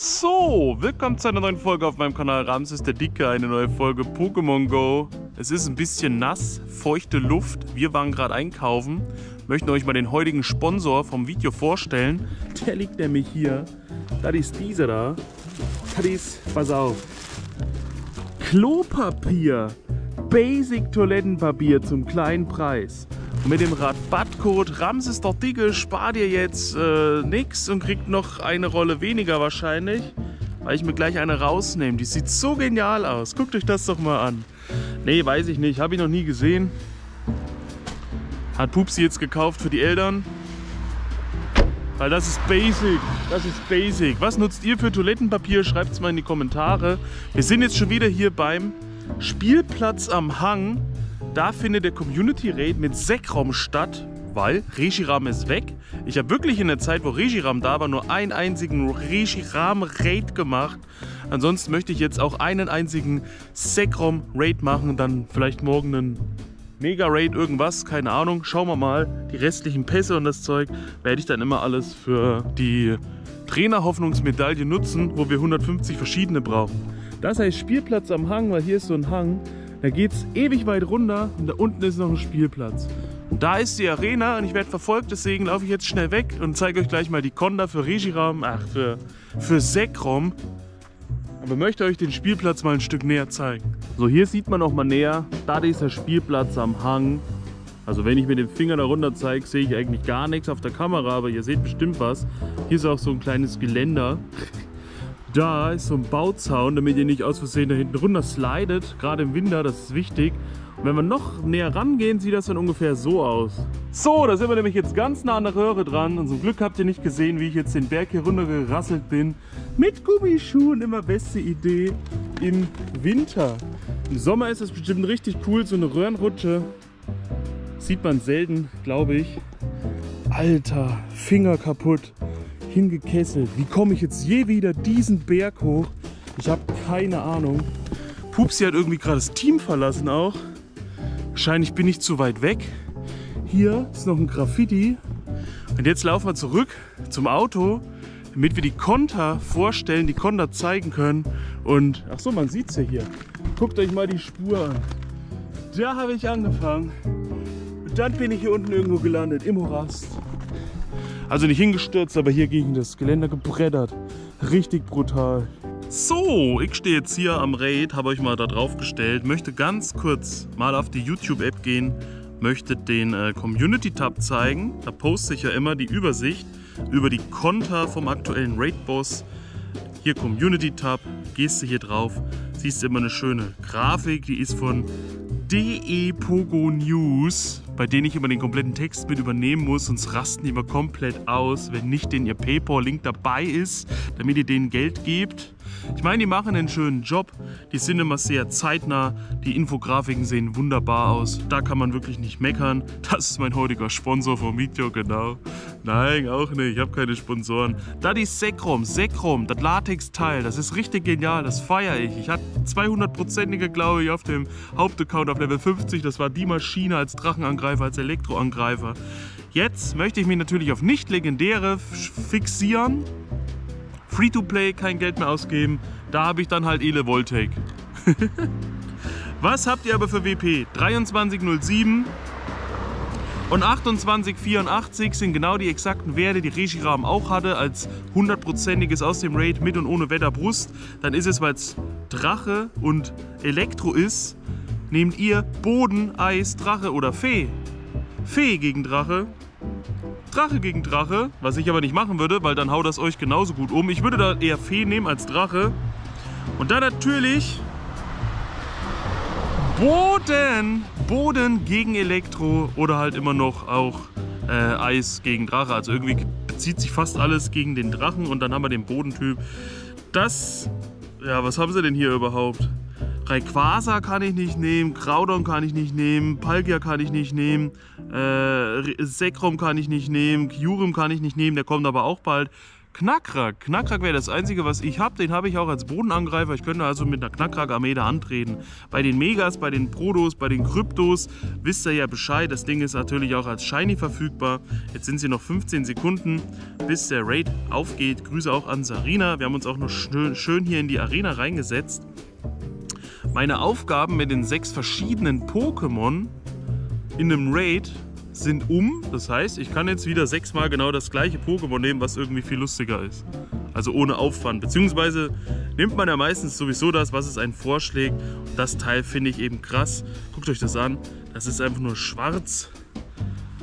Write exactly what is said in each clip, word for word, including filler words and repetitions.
So, willkommen zu einer neuen Folge auf meinem Kanal Ramses der Dicke, eine neue Folge Pokémon Go. Es ist ein bisschen nass, feuchte Luft, wir waren gerade einkaufen, möchten euch mal den heutigen Sponsor vom Video vorstellen. Der liegt nämlich hier, das ist dieser da, das ist, pass auf, Klopapier, Basic Toilettenpapier zum kleinen Preis. Mit dem Rabattcode Ramses der Dicke spart ihr jetzt äh, nichts und kriegt noch eine Rolle weniger wahrscheinlich, weil ich mir gleich eine rausnehme. Die sieht so genial aus. Guckt euch das doch mal an. Nee, weiß ich nicht. Habe ich noch nie gesehen. Hat Pupsi jetzt gekauft für die Eltern. Weil das ist basic. Das ist basic. Was nutzt ihr für Toilettenpapier? Schreibt es mal in die Kommentare. Wir sind jetzt schon wieder hier beim Spielplatz am Hang. Da findet der Community Raid mit Zekrom statt, weil Reshiram ist weg. Ich habe wirklich in der Zeit, wo Reshiram da war, nur einen einzigen Reshiram Raid gemacht. Ansonsten möchte ich jetzt auch einen einzigen Zekrom Raid machen und dann vielleicht morgen einen Mega Raid irgendwas, keine Ahnung. Schauen wir mal, die restlichen Pässe und das Zeug werde ich dann immer alles für die Trainerhoffnungsmedaille nutzen, wo wir hundertfünfzig verschiedene brauchen. Das heißt Spielplatz am Hang, weil hier ist so ein Hang. Da geht es ewig weit runter und da unten ist noch ein Spielplatz. Und da ist die Arena und ich werde verfolgt, deswegen laufe ich jetzt schnell weg und zeige euch gleich mal die Konda für Reshiram, ach für, für Zekrom. Aber möchte euch den Spielplatz mal ein Stück näher zeigen. So, hier sieht man auch mal näher, da ist der Spielplatz am Hang. Also wenn ich mit dem Finger da runter zeige, sehe ich eigentlich gar nichts auf der Kamera, aber ihr seht bestimmt was. Hier ist auch so ein kleines Geländer. Da ist so ein Bauzaun, damit ihr nicht aus Versehen da hinten runter slidet, gerade im Winter, das ist wichtig. Und wenn wir noch näher rangehen, sieht das dann ungefähr so aus. So, da sind wir nämlich jetzt ganz nah an der Röhre dran und zum Glück habt ihr nicht gesehen, wie ich jetzt den Berg hier runter gerasselt bin. Mit Gummischuhen, immer beste Idee im Winter. Im Sommer ist es bestimmt richtig cool, so eine Röhrenrutsche sieht man selten, glaube ich. Alter, Finger kaputt. Hingekesselt. Wie komme ich jetzt je wieder diesen Berg hoch? Ich habe keine Ahnung. Pupsi hat irgendwie gerade das Team verlassen auch. Wahrscheinlich bin ich zu weit weg. Hier ist noch ein Graffiti. Und jetzt laufen wir zurück zum Auto, damit wir die Konter vorstellen, die Konter zeigen können. Und ach so, man sieht es ja hier. Guckt euch mal die Spur an. Da habe ich angefangen. Und dann bin ich hier unten irgendwo gelandet, im Horast. Also nicht hingestürzt, aber hier gegen das Geländer gebreddert. Richtig brutal. So, ich stehe jetzt hier am Raid, habe euch mal da drauf gestellt, möchte ganz kurz mal auf die YouTube-App gehen, möchte den äh, Community-Tab zeigen. Da poste ich ja immer die Übersicht über die Konter vom aktuellen Raid-Boss. Hier Community-Tab, gehst du hier drauf, siehst immer eine schöne Grafik, die ist von D E Pogo News, bei denen ich immer den kompletten Text mit übernehmen muss, sonst rasten die immer komplett aus, wenn nicht den ihr PayPal-Link dabei ist, damit ihr denen Geld gebt. Ich meine, die machen einen schönen Job, die sind immer sehr zeitnah, die Infografiken sehen wunderbar aus, da kann man wirklich nicht meckern. Das ist mein heutiger Sponsor vom Video, genau. Nein, auch nicht, ich habe keine Sponsoren. Da die Zekrom, Zekrom, das Latex-Teil, das ist richtig genial, das feiere ich. Ich hatte zweihundertprozentige, glaube ich, auf dem Hauptaccount auf Level fünfzig, das war die Maschine als Drachenangreifer, als Elektroangreifer. Jetzt möchte ich mich natürlich auf nicht-legendäre fixieren. Free-to-play, kein Geld mehr ausgeben. Da habe ich dann halt Elevoltaic. Was habt ihr aber für W P? dreiundzwanzig Komma null sieben und achtundzwanzig Komma vierundachtzig sind genau die exakten Werte, die Reshiram auch hatte, als hundertprozentiges aus dem Raid mit und ohne Wetterbrust. Dann ist es, weil es Drache und Elektro ist, nehmt ihr Boden, Eis, Drache oder Fee. Fee gegen Drache. Drache gegen Drache, was ich aber nicht machen würde, weil dann haut das euch genauso gut um. Ich würde da eher Fee nehmen als Drache. Und dann natürlich Boden. Boden gegen Elektro oder halt immer noch auch äh, Eis gegen Drache. Also irgendwie bezieht sich fast alles gegen den Drachen und dann haben wir den Bodentyp. Das, ja, was haben sie denn hier überhaupt? Rayquaza kann ich nicht nehmen, Groudon kann ich nicht nehmen, Palkia kann ich nicht nehmen, äh, Zekrom kann ich nicht nehmen, Kyurem kann ich nicht nehmen, der kommt aber auch bald. Knackrack. Knackrack wäre das Einzige, was ich habe. Den habe ich auch als Bodenangreifer. Ich könnte also mit einer Knackrack-Armee da antreten. Bei den Megas, bei den Protos, bei den Kryptos wisst ihr ja Bescheid. Das Ding ist natürlich auch als Shiny verfügbar. Jetzt sind sie noch fünfzehn Sekunden, bis der Raid aufgeht. Grüße auch an Sarina. Wir haben uns auch noch schön hier in die Arena reingesetzt. Meine Aufgaben mit den sechs verschiedenen Pokémon in einem Raid sind um. Das heißt, ich kann jetzt wieder sechsmal genau das gleiche Pokémon nehmen, was irgendwie viel lustiger ist. Also ohne Aufwand. Beziehungsweise nimmt man ja meistens sowieso das, was es einen vorschlägt. Und das Teil finde ich eben krass. Guckt euch das an. Das ist einfach nur schwarz.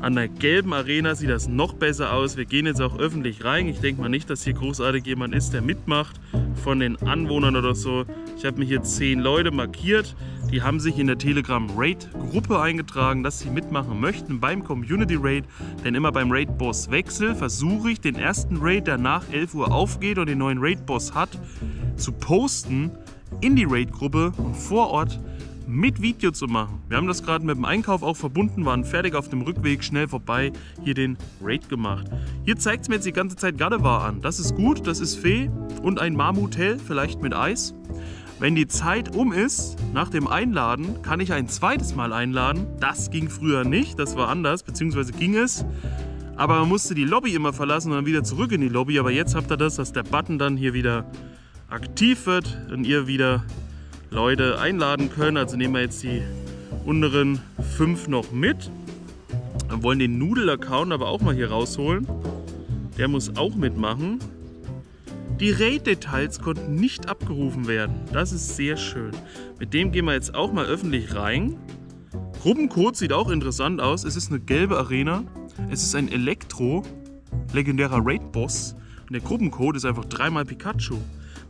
An der gelben Arena sieht das noch besser aus. Wir gehen jetzt auch öffentlich rein. Ich denke mal nicht, dass hier großartig jemand ist, der mitmacht von den Anwohnern oder so. Ich habe mir hier zehn Leute markiert. Die haben sich in der Telegram-Raid-Gruppe eingetragen, dass sie mitmachen möchten beim Community-Raid. Denn immer beim Raid-Boss-Wechsel versuche ich, den ersten Raid, der nach elf Uhr aufgeht und den neuen Raid-Boss hat, zu posten in die Raid-Gruppe und vor Ort mit Video zu machen. Wir haben das gerade mit dem Einkauf auch verbunden, waren fertig auf dem Rückweg, schnell vorbei, hier den Raid gemacht. Hier zeigt es mir jetzt die ganze Zeit Gardevoir an. Das ist gut, das ist Fee und ein Marmotel, vielleicht mit Eis. Wenn die Zeit um ist, nach dem Einladen, kann ich ein zweites Mal einladen. Das ging früher nicht, das war anders, beziehungsweise ging es. Aber man musste die Lobby immer verlassen und dann wieder zurück in die Lobby. Aber jetzt habt ihr das, dass der Button dann hier wieder aktiv wird und ihr wieder Leute einladen können. Also nehmen wir jetzt die unteren fünf noch mit. Wir wollen den Nudel-Account aber auch mal hier rausholen. Der muss auch mitmachen. Die Raid-Details konnten nicht abgerufen werden. Das ist sehr schön. Mit dem gehen wir jetzt auch mal öffentlich rein. Gruppencode sieht auch interessant aus. Es ist eine gelbe Arena. Es ist ein Elektro, legendärer Raid-Boss. Und der Gruppencode ist einfach dreimal Pikachu.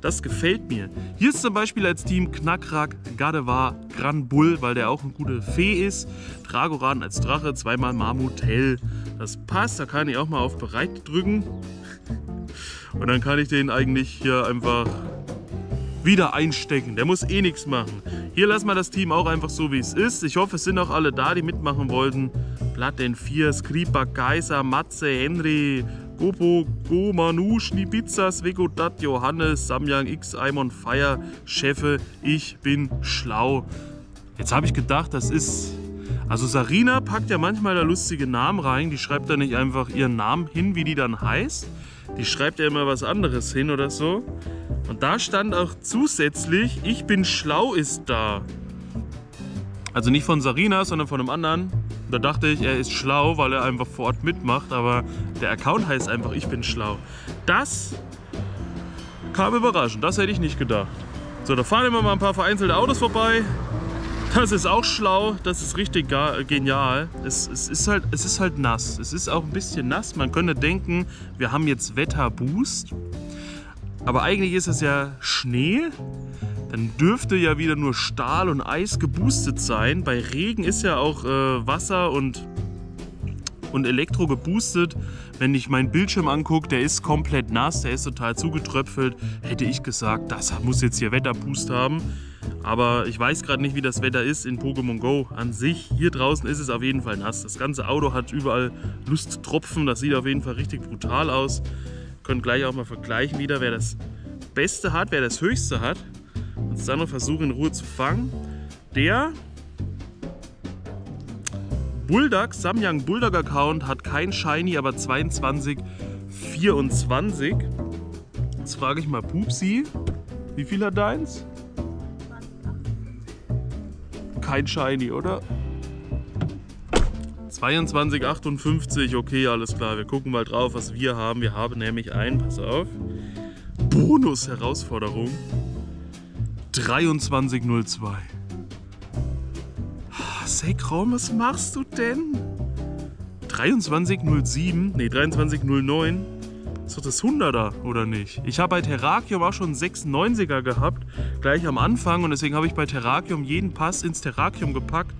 Das gefällt mir. Hier ist zum Beispiel als Team Knackrack, Gardevoir, Granbull, weil der auch eine gute Fee ist. Dragoran als Drache, zweimal Marmotel. Das passt, da kann ich auch mal auf Bereit drücken. Und dann kann ich den eigentlich hier einfach wieder einstecken. Der muss eh nichts machen. Hier lassen wir das Team auch einfach so, wie es ist. Ich hoffe, es sind auch alle da, die mitmachen wollten. Platten vier, Skripa, Kaiser, Matze, Henry, Gopo, Go, Manu, Schnipizza, Svegodat, Johannes, Samyang, X, Aimon, Fire, Chefe, ich bin schlau. Jetzt habe ich gedacht, das ist... Also Sarina packt ja manchmal da lustige Namen rein. Die schreibt da nicht einfach ihren Namen hin, wie die dann heißt. Die schreibt ja immer was anderes hin oder so. Und da stand auch zusätzlich, ich bin schlau ist da. Also nicht von Sarina, sondern von einem anderen. Da dachte ich, er ist schlau, weil er einfach vor Ort mitmacht, aber der Account heißt einfach, ich bin schlau. Das kam überraschend, das hätte ich nicht gedacht. So, da fahren immer mal ein paar vereinzelte Autos vorbei. Das ist auch schlau, das ist richtig genial. Es, es, ist halt, es ist halt nass, es ist auch ein bisschen nass. Man könnte denken, wir haben jetzt Wetterboost, aber eigentlich ist es ja Schnee. Dann dürfte ja wieder nur Stahl und Eis geboostet sein. Bei Regen ist ja auch äh, Wasser und, und Elektro geboostet. Wenn ich meinen Bildschirm angucke, der ist komplett nass, der ist total zugetröpfelt. Hätte ich gesagt, das muss jetzt hier Wetterboost haben. Aber ich weiß gerade nicht, wie das Wetter ist in Pokémon Go an sich. Hier draußen ist es auf jeden Fall nass. Das ganze Auto hat überall Lusttropfen. Das sieht auf jeden Fall richtig brutal aus. Könnt gleich auch mal vergleichen wieder, wer das Beste hat, wer das Höchste hat. Und das andere versuche in Ruhe zu fangen. Der Bulldog, Samyang Bulldog Account hat kein Shiny, aber zweiundzwanzig, vierundzwanzig. Jetzt frage ich mal Pupsi, wie viel hat deins? Kein Shiny, oder? zweiundzwanzig, achtundfünfzig, okay, alles klar. Wir gucken mal drauf, was wir haben. Wir haben nämlich einen, pass auf, Bonus-Herausforderung. dreiundzwanzig null zwei. Zekrom, was machst du denn? dreiundzwanzig null sieben, nee, dreiundzwanzig null neun. Ist doch das hunderter, oder nicht? Ich habe bei Terrakium auch schon sechsundneunziger gehabt, gleich am Anfang. Und deswegen habe ich bei Terrakium jeden Pass ins Terrakium gepackt,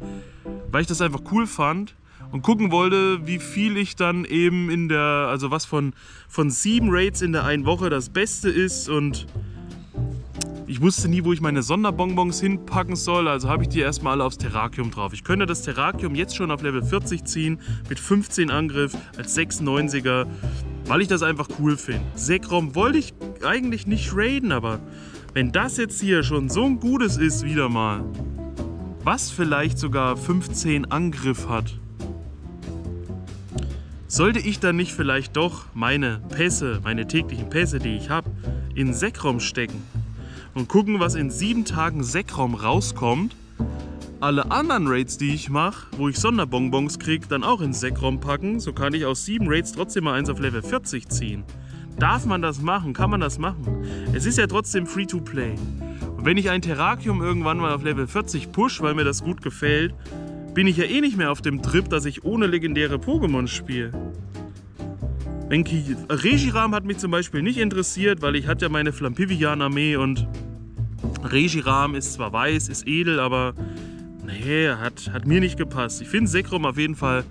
weil ich das einfach cool fand. Und gucken wollte, wie viel ich dann eben in der, also was von, von sieben Raids in der einen Woche das Beste ist und... Ich wusste nie, wo ich meine Sonderbonbons hinpacken soll, also habe ich die erstmal alle aufs Terrakium drauf. Ich könnte das Terrakium jetzt schon auf Level vierzig ziehen, mit fünfzehn Angriff als sechsundneunziger. weil ich das einfach cool finde. Zekrom wollte ich eigentlich nicht raiden, aber wenn das jetzt hier schon so ein gutes ist wieder mal, was vielleicht sogar fünfzehn Angriff hat, sollte ich dann nicht vielleicht doch meine Pässe, meine täglichen Pässe, die ich habe, in Zekrom stecken und gucken, was in sieben Tagen Zekrom rauskommt, alle anderen Raids, die ich mache, wo ich Sonderbonbons kriege, dann auch in Zekrom packen, so kann ich aus sieben Raids trotzdem mal eins auf Level vierzig ziehen. Darf man das machen? Kann man das machen? Es ist ja trotzdem Free-to-Play. Und wenn ich ein Terrakium irgendwann mal auf Level vierzig push, weil mir das gut gefällt, bin ich ja eh nicht mehr auf dem Trip, dass ich ohne legendäre Pokémon spiele. Reshiram hat mich zum Beispiel nicht interessiert, weil ich hatte ja meine Flampivian-Armee und Reshiram ist zwar weiß, ist edel, aber nee, hat, hat mir nicht gepasst. Ich finde Zekrom auf jeden Fall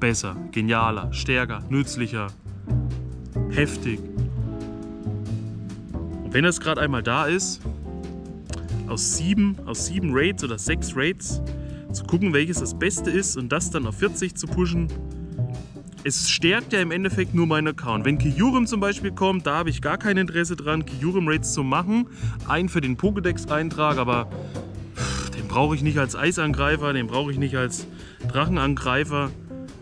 besser, genialer, stärker, nützlicher, heftig. Und wenn das gerade einmal da ist, aus sieben, aus sieben Raids oder sechs Raids, zu gucken, welches das Beste ist und das dann auf vierzig zu pushen. Es stärkt ja im Endeffekt nur meinen Account. Wenn Kyurem zum Beispiel kommt, da habe ich gar kein Interesse dran, Kyurem-Raids zu machen. Einen für den Pokédex-Eintrag, aber pff, den brauche ich nicht als Eisangreifer, den brauche ich nicht als Drachenangreifer.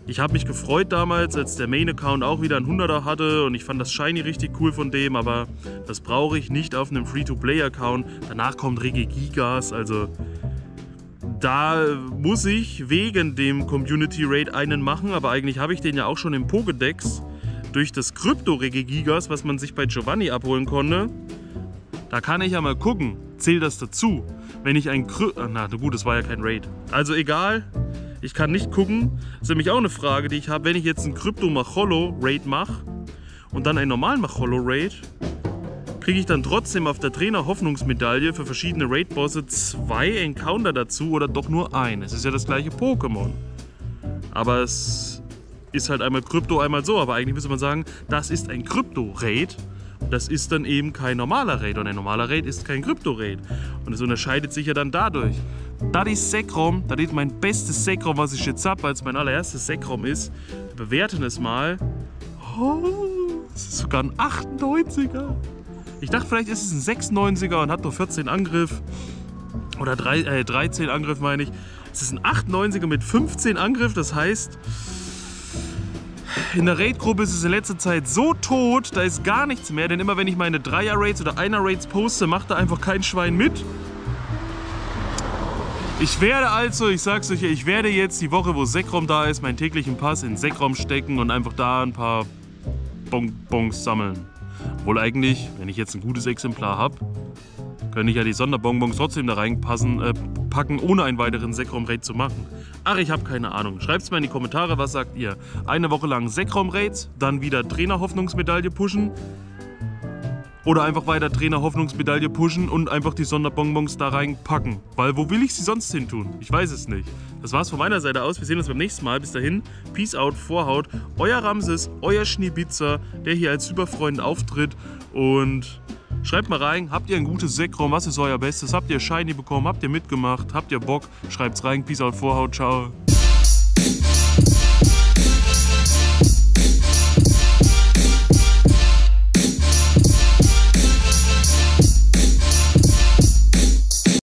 Ich habe mich gefreut damals, als der Main-Account auch wieder einen Hunderter hatte und ich fand das Shiny richtig cool von dem, aber das brauche ich nicht auf einem Free-to-Play-Account. Danach kommt Regigigas, also da muss ich wegen dem Community Raid einen machen, aber eigentlich habe ich den ja auch schon im Pokédex durch das Krypto-Regigigas, was man sich bei Giovanni abholen konnte. Da kann ich ja mal gucken, zählt das dazu, wenn ich ein Kry na gut, das war ja kein Raid. Also egal, ich kann nicht gucken. Das ist nämlich auch eine Frage, die ich habe, wenn ich jetzt einen Krypto-Macholo-Raid mache und dann einen normalen Macholo-Raid, kriege ich dann trotzdem auf der Trainer-Hoffnungsmedaille für verschiedene Raid-Bosse zwei Encounter dazu oder doch nur ein. Es ist ja das gleiche Pokémon. Aber es ist halt einmal Krypto, einmal so. Aber eigentlich müsste man sagen, das ist ein Krypto-Raid. Das ist dann eben kein normaler Raid. Und ein normaler Raid ist kein Krypto-Raid. Und es unterscheidet sich ja dann dadurch. Das ist Zekrom, das ist mein bestes Zekrom, was ich jetzt habe, weil es mein allererstes Zekrom ist. Wir bewerten es mal. Oh, es ist sogar ein achtundneunziger. Ich dachte, vielleicht ist es ein sechsundneunziger und hat nur vierzehn Angriff. Oder drei, äh, dreizehn Angriff, meine ich. Es ist ein achtundneunziger mit fünfzehn Angriff. Das heißt, in der Raid-Gruppe ist es in letzter Zeit so tot, da ist gar nichts mehr. Denn immer wenn ich meine Dreier-Raids oder Einer-Raids poste, macht da einfach kein Schwein mit. Ich werde also, ich sag's euch, ich werde jetzt die Woche, wo Zekrom da ist, meinen täglichen Pass in Zekrom stecken und einfach da ein paar Bonbons sammeln. Obwohl eigentlich, wenn ich jetzt ein gutes Exemplar habe, könnte ich ja die Sonderbonbons trotzdem da reinpassen, äh, packen, ohne einen weiteren Zekrom-Raid zu machen. Ach, ich habe keine Ahnung. Schreibt es mal in die Kommentare, was sagt ihr? Eine Woche lang Zekrom-Raids, dann wieder Trainer-Hoffnungsmedaille pushen oder einfach weiter Trainer-Hoffnungsmedaille pushen und einfach die Sonderbonbons da reinpacken. Weil wo will ich sie sonst hin tun? Ich weiß es nicht. Das war's von meiner Seite aus. Wir sehen uns beim nächsten Mal. Bis dahin, Peace out, Vorhaut. Euer Ramses, euer Schneebitzer, der hier als Superfreund auftritt. Und schreibt mal rein, habt ihr ein gutes Zekrom? Was ist euer Bestes? Habt ihr Shiny bekommen? Habt ihr mitgemacht? Habt ihr Bock? Schreibt's rein. Peace out, Vorhaut. Ciao.